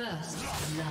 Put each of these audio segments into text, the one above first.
First love.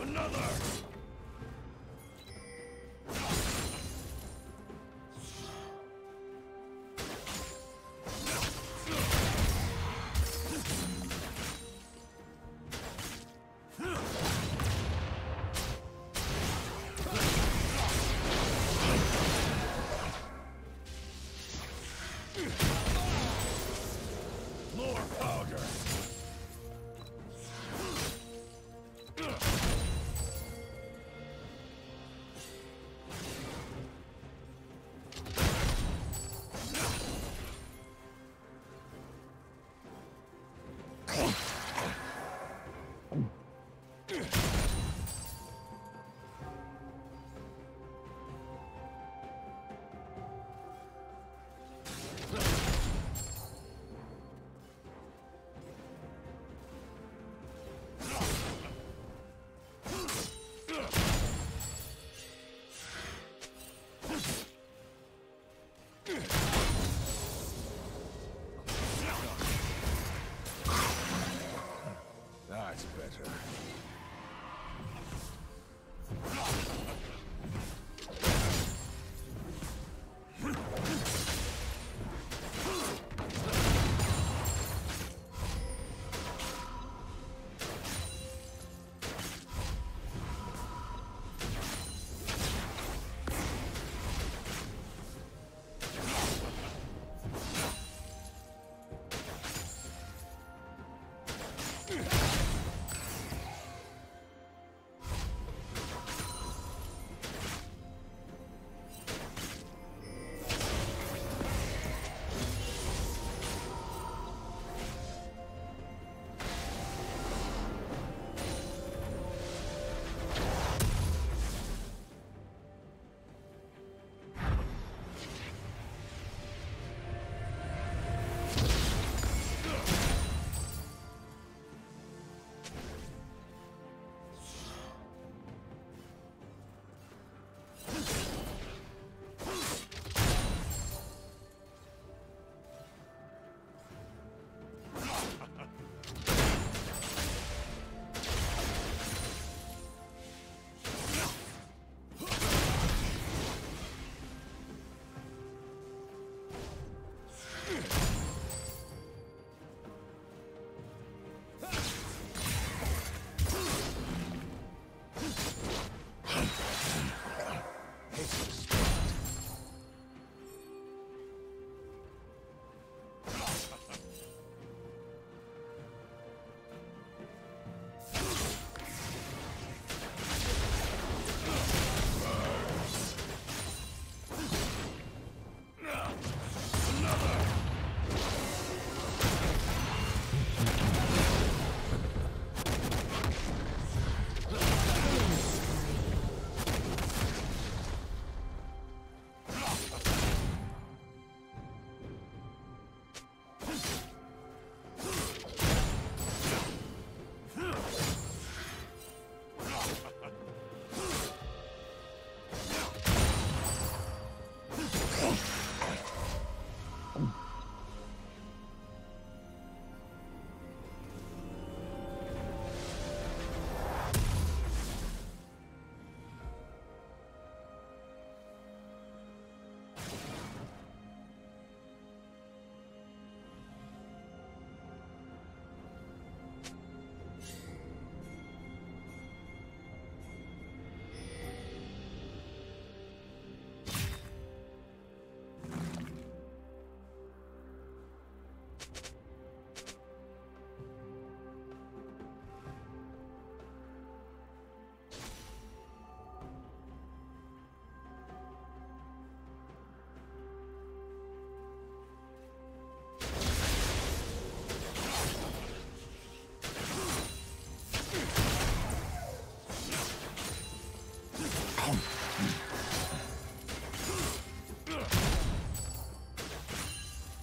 Another!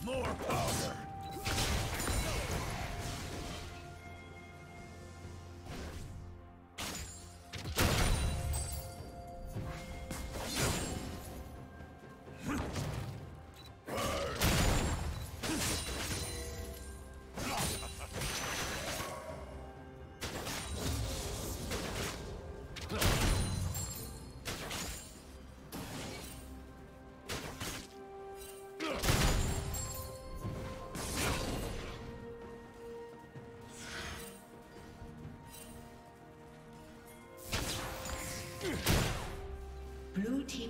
More power! Blue team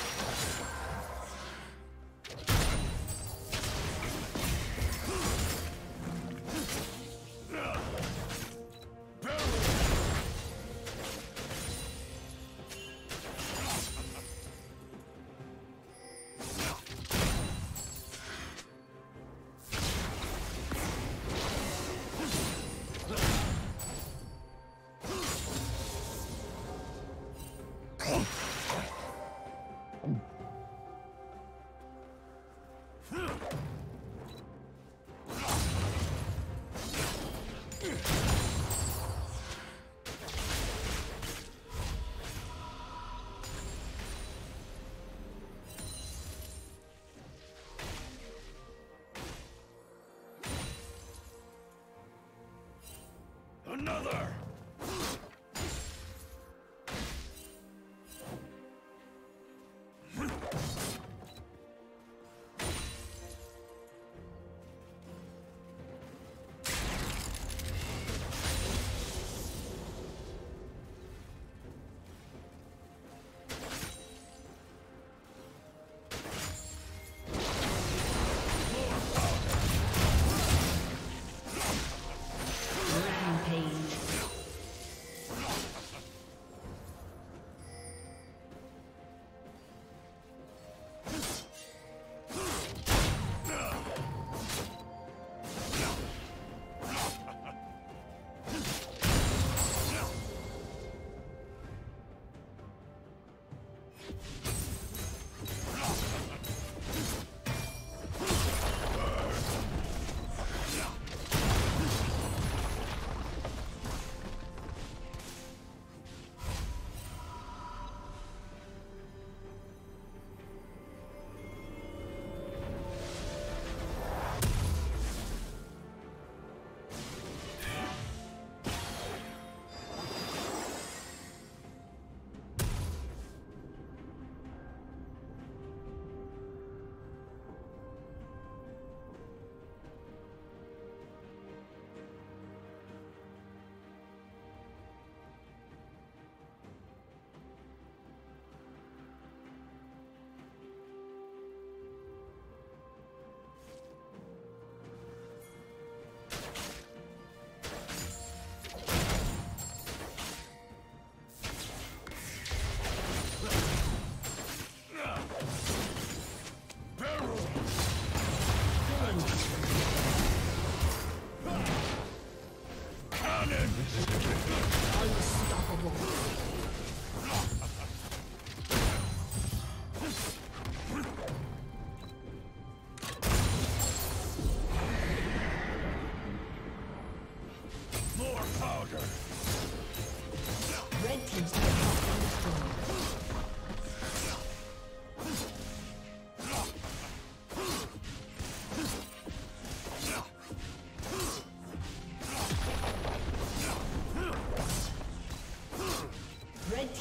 Another!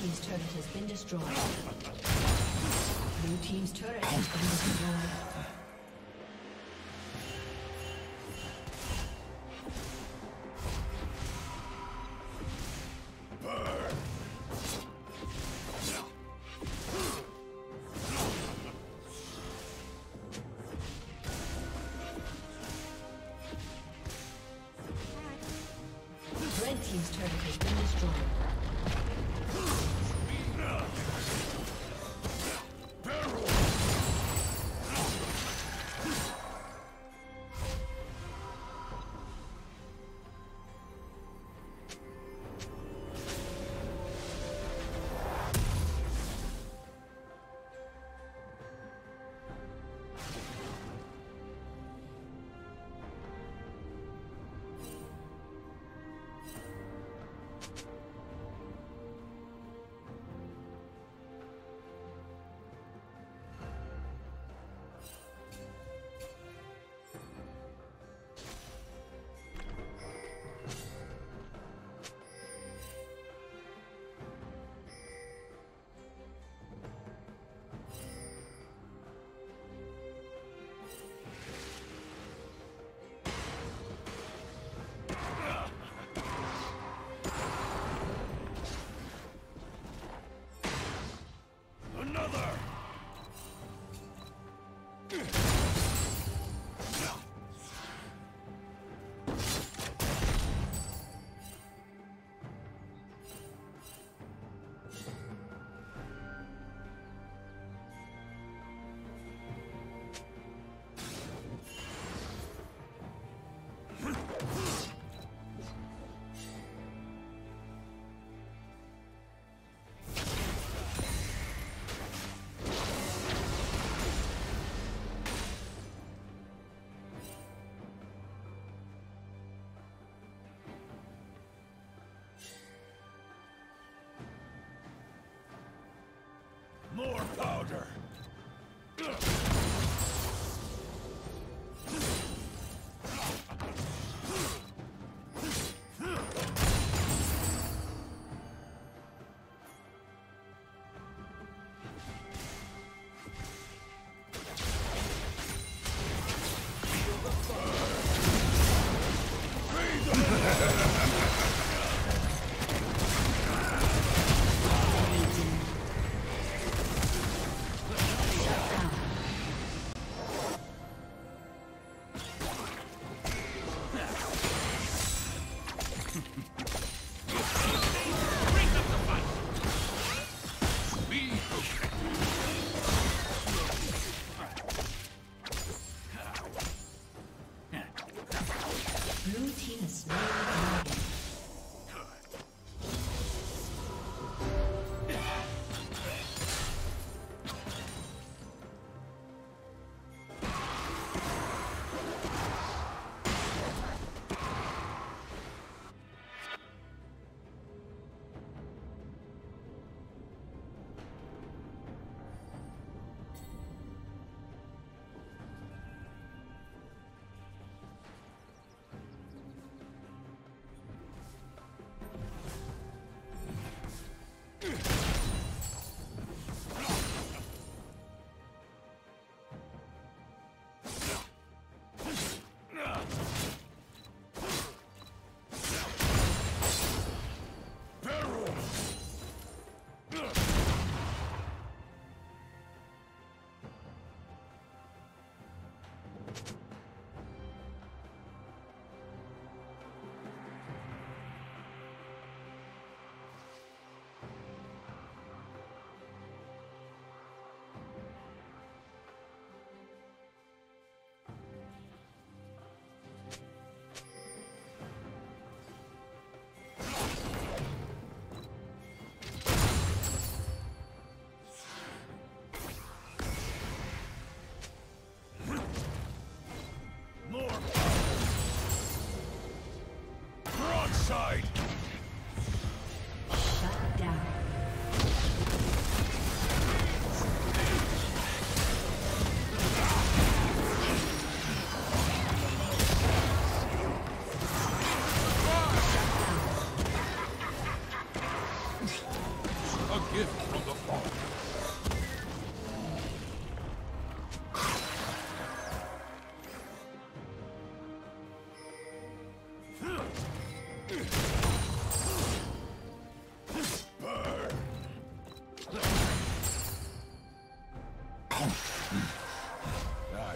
Team's turret has been destroyed. Blue team's turret has been destroyed.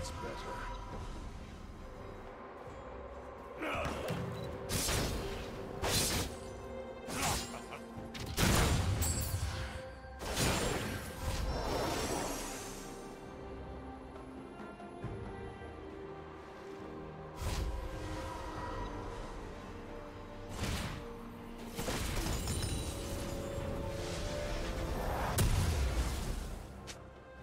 That's better.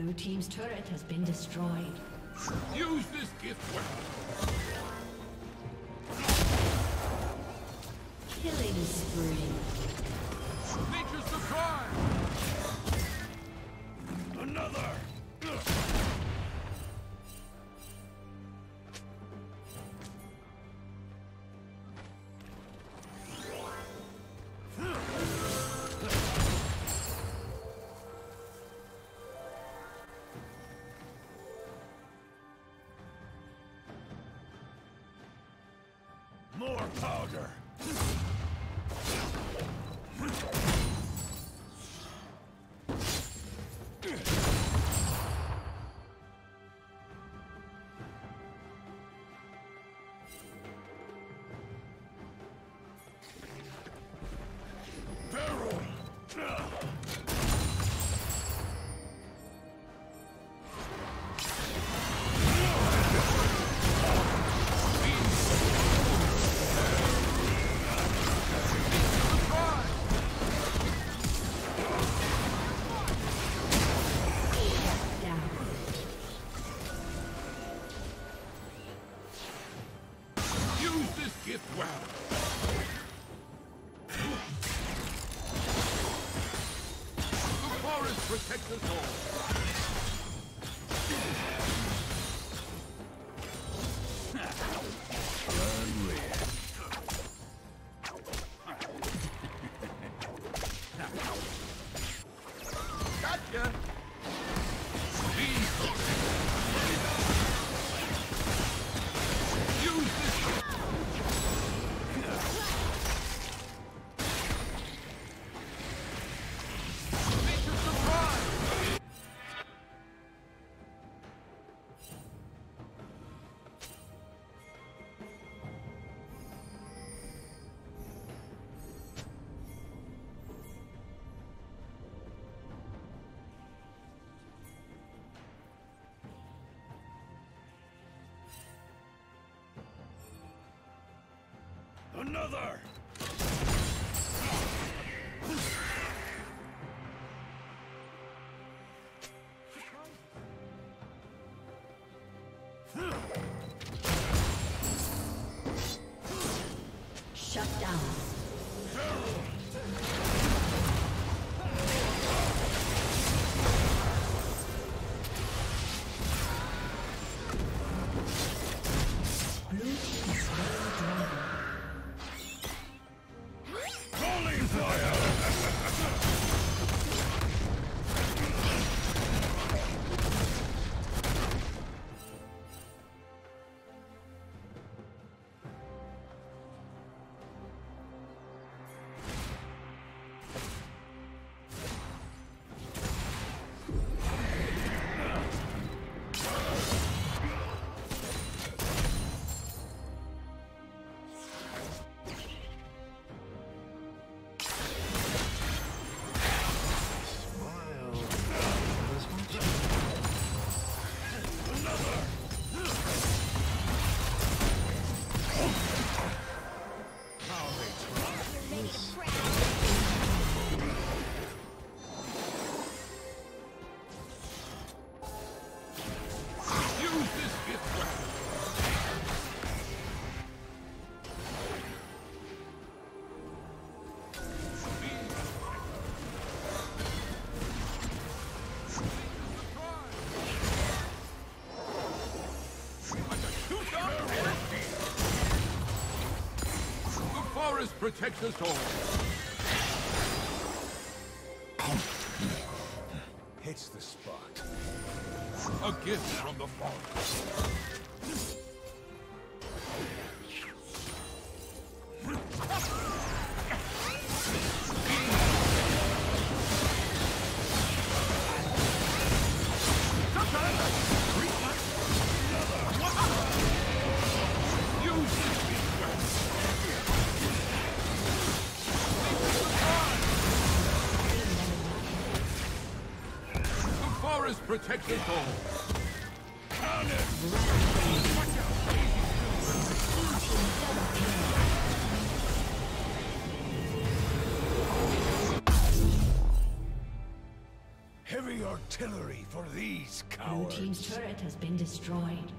Blue Team's turret has been destroyed. Use this gift weapon. Killing spree. Nature's surprise. Another. More powder! Protect us all. Gotcha. Another! Shut down. protects us all. Hits the spot. A gift from the Father. Protect us all. Count it! Watch out! Heavy artillery for these cowards. Blue team's turret has been destroyed.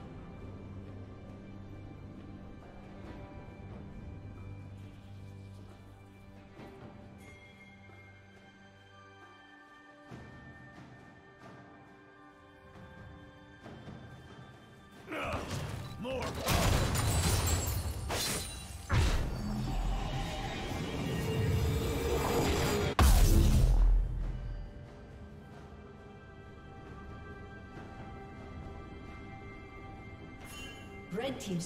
Red team's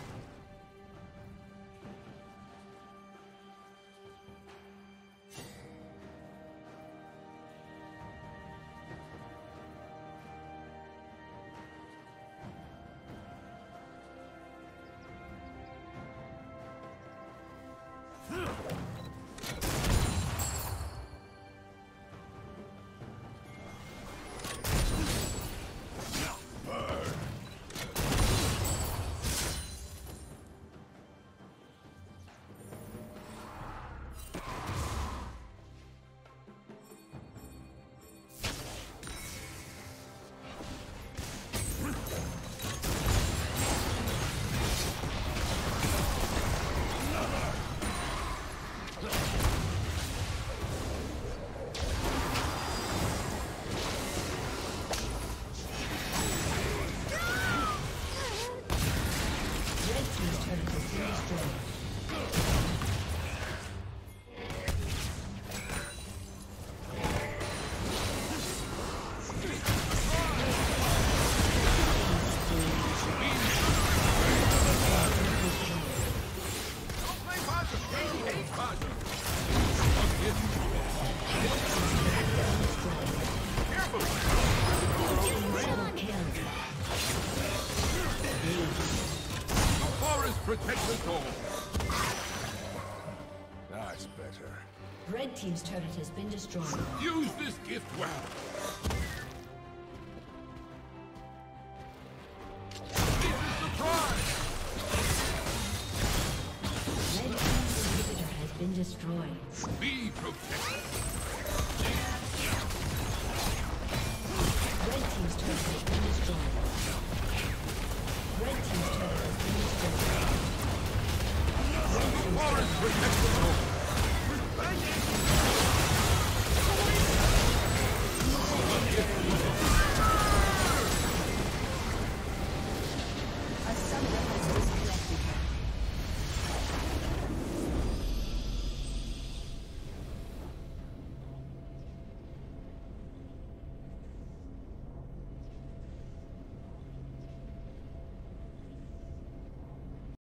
That's better. Red team's turret has been destroyed. Use this gift well. Red team's inhibitor has been destroyed. Be protected. Red team's turret has been destroyed. Red team's turret has been destroyed. Forest protects the home.